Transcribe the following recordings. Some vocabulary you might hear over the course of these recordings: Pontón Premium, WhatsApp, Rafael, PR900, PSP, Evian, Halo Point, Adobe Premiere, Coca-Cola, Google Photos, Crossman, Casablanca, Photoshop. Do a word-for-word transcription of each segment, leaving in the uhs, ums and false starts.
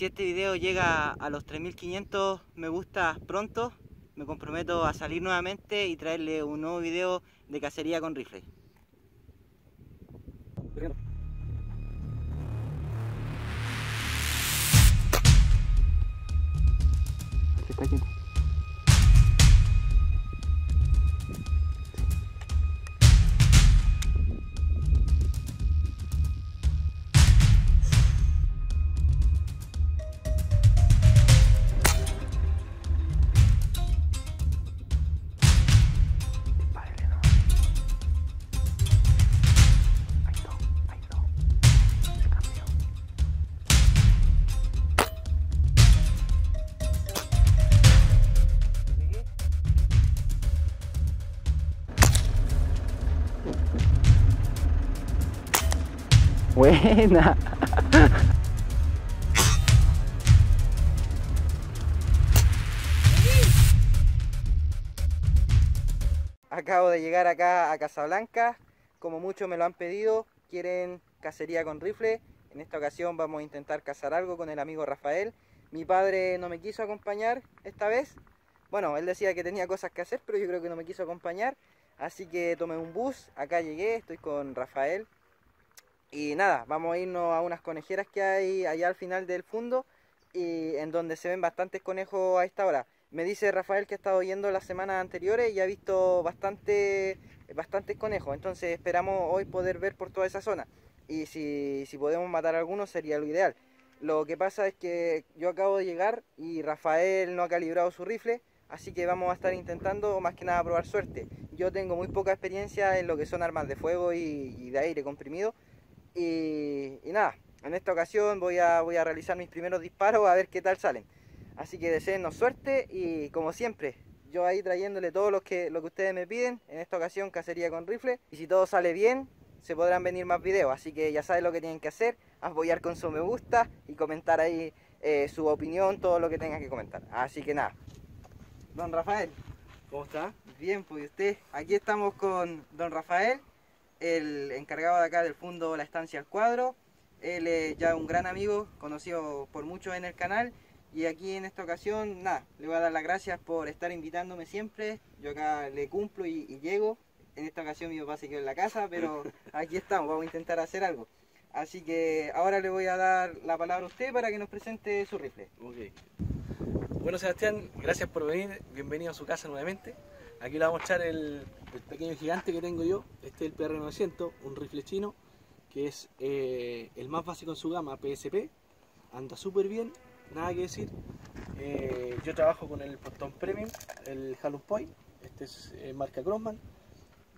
Si este video llega a los tres mil quinientos me gustas pronto, me comprometo a salir nuevamente y traerle un nuevo video de cacería con rifle. Buena. Acabo de llegar acá a Casablanca, como muchos me lo han pedido, quieren cacería con rifle. En esta ocasión vamos a intentar cazar algo con el amigo Rafael. Mi padre no me quiso acompañar esta vez. Bueno, él decía que tenía cosas que hacer, pero yo creo que no me quiso acompañar. Así que tomé un bus, acá llegué, estoy con Rafael. Y nada, vamos a irnos a unas conejeras que hay allá al final del fondo y en donde se ven bastantes conejos a esta hora. Me dice Rafael que ha estado yendo las semanas anteriores y ha visto bastante, bastantes conejos, entonces esperamos hoy poder ver por toda esa zona. Y si, si podemos matar a algunos sería lo ideal. Lo que pasa es que yo acabo de llegar y Rafael no ha calibrado su rifle, así que vamos a estar intentando más que nada probar suerte. Yo tengo muy poca experiencia en lo que son armas de fuego y, y de aire comprimido. Y, y nada, en esta ocasión voy a, voy a realizar mis primeros disparos a ver qué tal salen. Así que deseennos suerte y como siempre, yo ahí trayéndole todo lo que, lo que ustedes me piden. En esta ocasión cacería con rifle. Y si todo sale bien, se podrán venir más videos. Así que ya saben lo que tienen que hacer, apoyar con su me gusta y comentar ahí eh, su opinión, todo lo que tengan que comentar. Así que nada. Don Rafael, ¿cómo está? Bien, pues usted. Aquí estamos con Don Rafael, el encargado de acá del fondo La Estancia al Cuadro. Él es ya un gran amigo, conocido por muchos en el canal, y aquí en esta ocasión, nada, le voy a dar las gracias por estar invitándome siempre. Yo acá le cumplo y, y llego. En esta ocasión mi papá se quedó en la casa, pero aquí estamos, vamos a intentar hacer algo. Así que ahora le voy a dar la palabra a usted para que nos presente su rifle. Okay. Bueno, Sebastián, gracias por venir, bienvenido a su casa nuevamente. Aquí le voy a mostrar el, el pequeño gigante que tengo yo. Este es el P R novecientos, un rifle chino, que es eh, el más básico en su gama, P S P. Anda súper bien, nada que decir. Eh, yo trabajo con el Pontón Premium, el Halo Point. Este es eh, marca Crossman,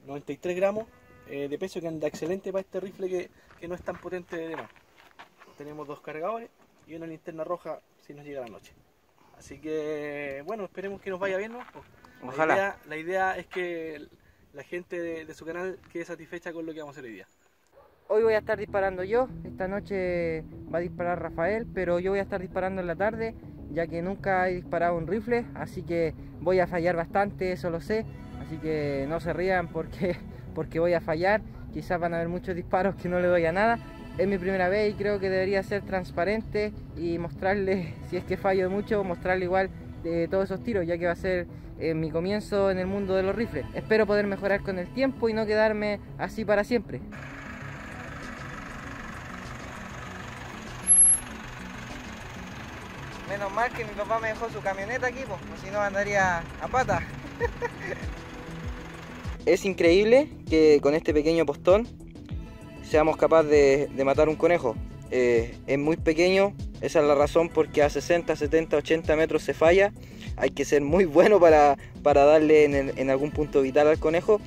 noventa y tres gramos eh, de peso, que anda excelente para este rifle que, que no es tan potente de demás. Tenemos dos cargadores y una linterna roja si nos llega la noche. Así que, bueno, esperemos que nos vaya bien, ¿no? Ojalá. La idea, la idea es que la gente de, de su canal quede satisfecha con lo que vamos a hacer hoy día. Hoy voy a estar disparando yo, esta noche va a disparar Rafael, pero yo voy a estar disparando en la tarde, ya que nunca he disparado un rifle, así que voy a fallar bastante, eso lo sé, así que no se rían porque, porque voy a fallar, quizás van a haber muchos disparos que no le doy a nada. Es mi primera vez y creo que debería ser transparente y mostrarle, si es que fallo mucho, mostrarle igual de todos esos tiros, ya que va a ser eh, mi comienzo en el mundo de los rifles. Espero poder mejorar con el tiempo y no quedarme así para siempre. Menos mal que mi papá me dejó su camioneta aquí, pues, si no andaría a pata. Es increíble que con este pequeño postón seamos capaces de, de matar un conejo. Eh, es muy pequeño, esa es la razón porque a sesenta, setenta, ochenta metros se falla. Hay que ser muy bueno para, para darle en, el, en algún punto vital al conejo.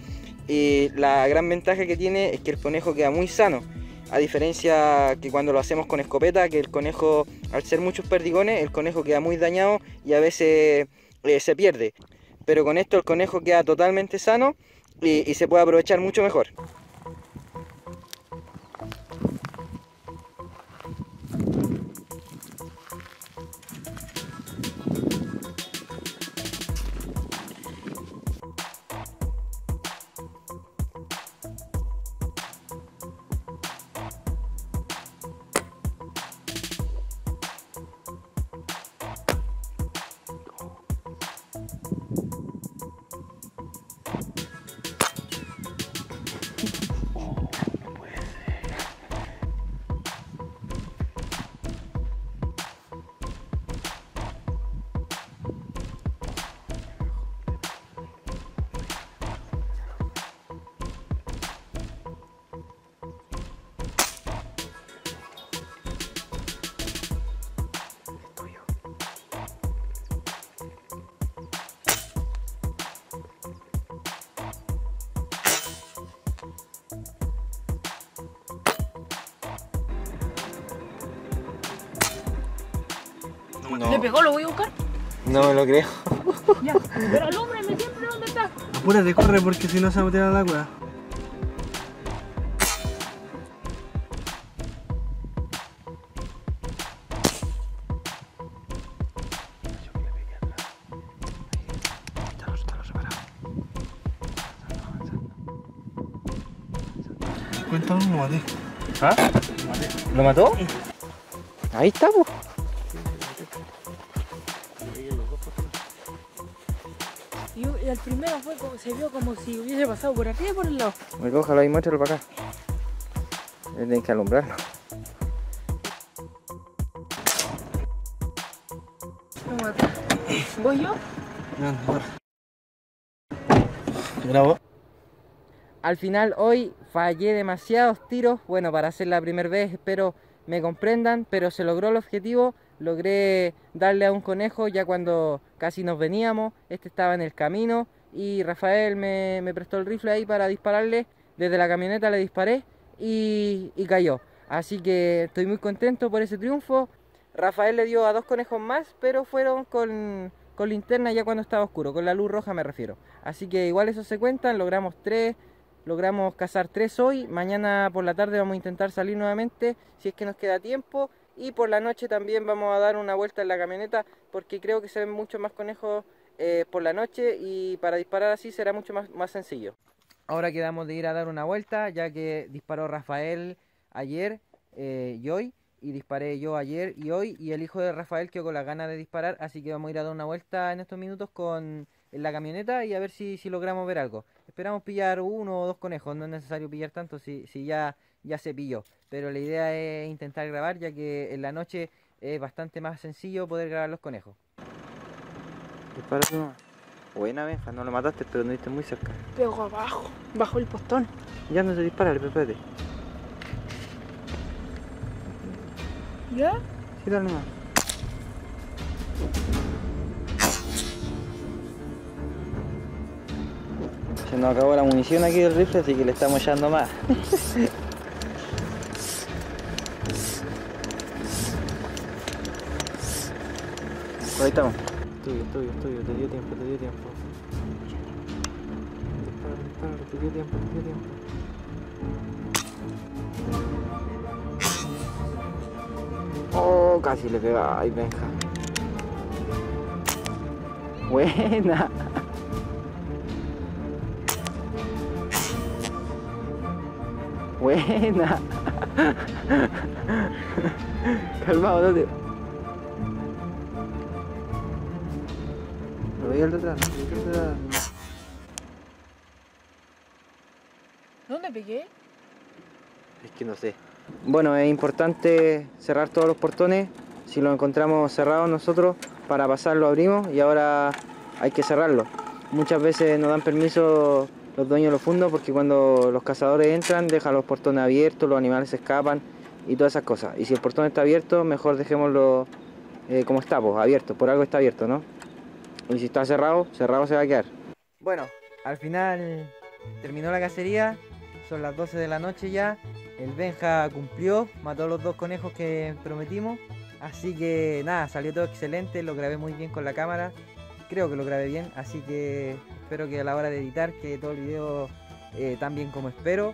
Y la gran ventaja que tiene es que el conejo queda muy sano, a diferencia que cuando lo hacemos con escopeta, que el conejo, al ser muchos perdigones, el conejo queda muy dañado y a veces eh, se pierde. Pero con esto el conejo queda totalmente sano y, y se puede aprovechar mucho mejor. No. ¿Le pegó? ¿Lo voy a buscar? No me lo creo. Ya, pero alúmbrame siempre dónde está. Apúrate, corre, porque si no se va a meter a la cueva. Cuéntame, lo maté. ¿Ah? ¿Lo mató? Ahí está, pues. Y el primero fue como, se vio como si hubiese pasado por aquí y por el lado. Recójalo ahí, muéstralo para acá. Tienen que alumbrarlo. Lo maté. ¿Voy yo? No, no. Bravo. Al final hoy fallé demasiados tiros, bueno, para hacer la primera vez, espero me comprendan, pero se logró el objetivo, logré darle a un conejo ya cuando casi nos veníamos, este estaba en el camino y Rafael me, me prestó el rifle ahí para dispararle, desde la camioneta le disparé y, y cayó, así que estoy muy contento por ese triunfo. Rafael le dio a dos conejos más, pero fueron con... con linterna ya cuando estaba oscuro, con la luz roja me refiero, así que igual eso se cuentan, logramos tres. Logramos cazar tres hoy, mañana por la tarde vamos a intentar salir nuevamente si es que nos queda tiempo y por la noche también vamos a dar una vuelta en la camioneta porque creo que se ven muchos más conejos eh, por la noche y para disparar así será mucho más, más sencillo. Ahora quedamos de ir a dar una vuelta ya que disparó Rafael ayer eh, y hoy y disparé yo ayer y hoy y el hijo de Rafael quedó con las ganas de disparar, así que vamos a ir a dar una vuelta en estos minutos con... en la camioneta y a ver si, si logramos ver algo. Esperamos pillar uno o dos conejos, no es necesario pillar tanto si, si ya, ya se pilló, pero la idea es intentar grabar ya que en la noche es bastante más sencillo poder grabar los conejos. Disparo. Buena, Benja, no lo mataste pero no viste muy cerca. Pego abajo, bajo el postón. Ya no se dispara, espérate. ¿Ya? Sí, dale nomás. Se nos acabó la munición aquí del rifle, así que le estamos echando más. Ahí estamos. Tuyo, tuyo, tuyo, te dio tiempo, te dio tiempo. Disparo, disparo, te dio tiempo, te dio tiempo. Oh, casi le pegaba. Ay, venja. Buena. Buena. Calmado, no te... Lo veía al detrás, al detrás. ¿Dónde pegué? Es que no sé. Bueno, es importante cerrar todos los portones. Si lo encontramos cerrado nosotros, para pasar lo abrimos y ahora hay que cerrarlo. Muchas veces nos dan permiso los dueños de los fundos, porque cuando los cazadores entran, dejan los portones abiertos, los animales se escapan y todas esas cosas. Y si el portón está abierto, mejor dejémoslo eh, como está, pues, abierto, por algo está abierto, ¿no? Y si está cerrado, cerrado se va a quedar. Bueno, al final terminó la cacería, son las doce de la noche ya, el Benja cumplió, mató a los dos conejos que prometimos, así que nada, salió todo excelente, lo grabé muy bien con la cámara, creo que lo grabé bien, así que... espero que a la hora de editar quede todo el video eh, tan bien como espero.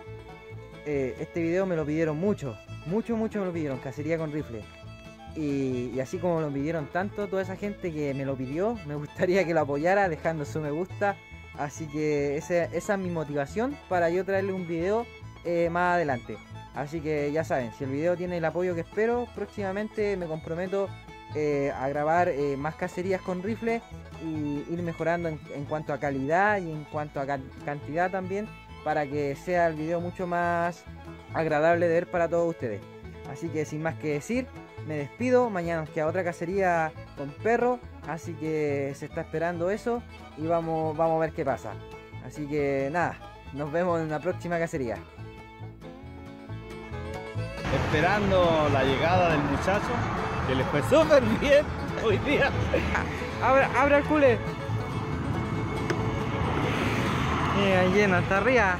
Eh, este video me lo pidieron mucho, mucho, mucho me lo pidieron, cacería con rifle. Y, y así como lo pidieron tanto, toda esa gente que me lo pidió, me gustaría que lo apoyara dejando su me gusta. Así que esa, esa es mi motivación para yo traerle un video eh, más adelante. Así que ya saben, si el video tiene el apoyo que espero, próximamente me comprometo Eh, a grabar eh, más cacerías con rifle y ir mejorando en, en cuanto a calidad y en cuanto a ca cantidad también, para que sea el video mucho más agradable de ver para todos ustedes. Así que sin más que decir, me despido, mañana nos queda otra cacería con perro, así que se está esperando eso y vamos, vamos a ver qué pasa. Así que nada, nos vemos en la próxima cacería. Esperando la llegada del muchacho, que les fue súper bien hoy día. Abra, abra el culé. Mira, lleno hasta arriba.